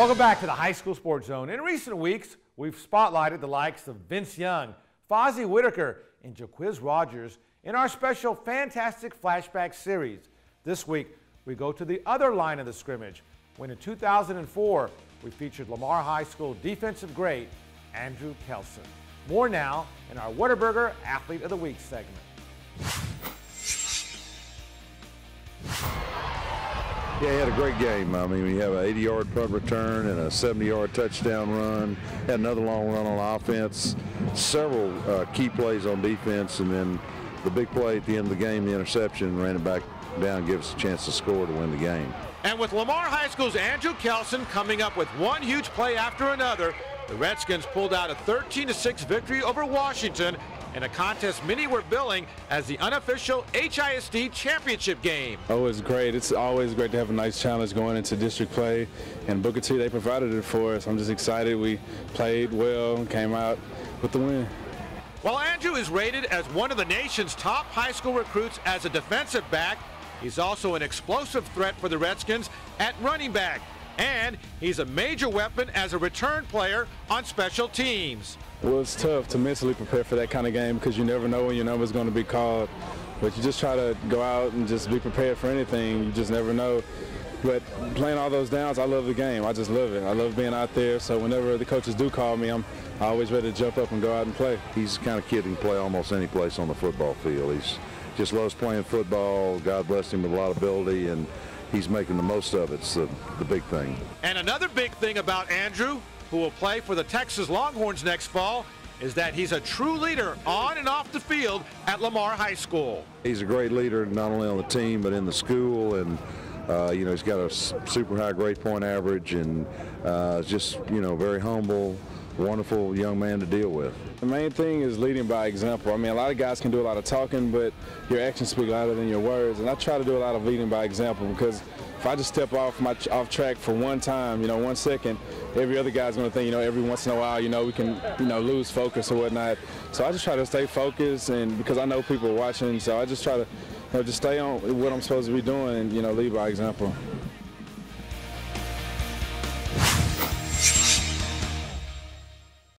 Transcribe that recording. Welcome back to the High School Sports Zone. In recent weeks, we've spotlighted the likes of Vince Young, Fozzie Whitaker, and Jaquiz Rogers in our special Fantastic Flashback series. This week, we go to the other line of the scrimmage, when in 2004, we featured Lamar High School defensive great Andrew Kelson. More now in our Whataburger Athlete of the Week segment. Yeah, he had a great game. I mean, we have an 80-yard punt return and a 70-yard touchdown run. Had another long run on offense. Several key plays on defense, and then the big play at the end of the game, the interception, ran it back down, gave us a chance to score to win the game. And with Lamar High School's Andrew Kelson coming up with one huge play after another, the Redskins pulled out a 13-6 victory over Washington in a contest many were billing as the unofficial HISD championship game. Oh, it's great. It's always great to have a nice challenge going into district play, and Booker T, they provided it for us. I'm just excited. We played well and came out with the win. While Andrew is rated as one of the nation's top high school recruits as a defensive back, he's also an explosive threat for the Redskins at running back, and he's a major weapon as a return player on special teams. Well, it's tough to mentally prepare for that kind of game because you never know when your number's going to be called. But you just try to go out and just be prepared for anything. You just never know. But playing all those downs, I love the game. I just love it. I love being out there. So whenever the coaches do call me, I'm always ready to jump up and go out and play. He's the kind of kid who can play almost any place on the football field. He just loves playing football. God bless him with a lot of ability, and he's making the most of it. So the big thing. And another big thing about Andrew, who will play for the Texas Longhorns next fall, is that he's a true leader on and off the field at Lamar High School. He's a great leader, not only on the team, but in the school, and you know, he's got a super high grade point average, and just, you know, very humble, wonderful young man to deal with. The main thing is leading by example. I mean, a lot of guys can do a lot of talking, but your actions speak louder than your words, and I try to do a lot of leading by example, because if I just step off track for one time, you know, 1 second, every other guy's going to think, you know, every once in a while, you know, we can, you know, lose focus or whatnot. So I just try to stay focused, and because I know people are watching, so I just try to, you know, just stay on what I'm supposed to be doing and, you know, lead by example.